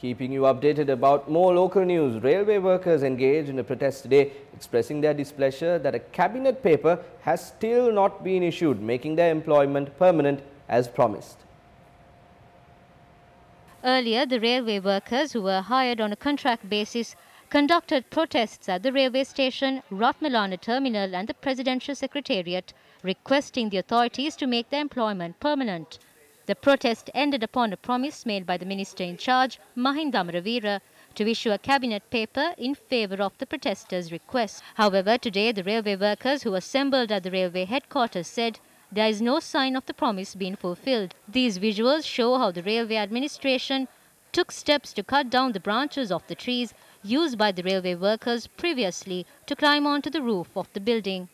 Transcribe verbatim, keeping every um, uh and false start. Keeping you updated about more local news, railway workers engaged in a protest today, expressing their displeasure that a cabinet paper has still not been issued, making their employment permanent as promised. Earlier, the railway workers who were hired on a contract basis conducted protests at the railway station, Ratmalana terminal and the presidential secretariat, requesting the authorities to make their employment permanent. The protest ended upon a promise made by the minister in charge, Mahinda Amaravira, to issue a cabinet paper in favour of the protesters' request. However, today the railway workers who assembled at the railway headquarters said there is no sign of the promise being fulfilled. These visuals show how the railway administration took steps to cut down the branches of the trees used by the railway workers previously to climb onto the roof of the building.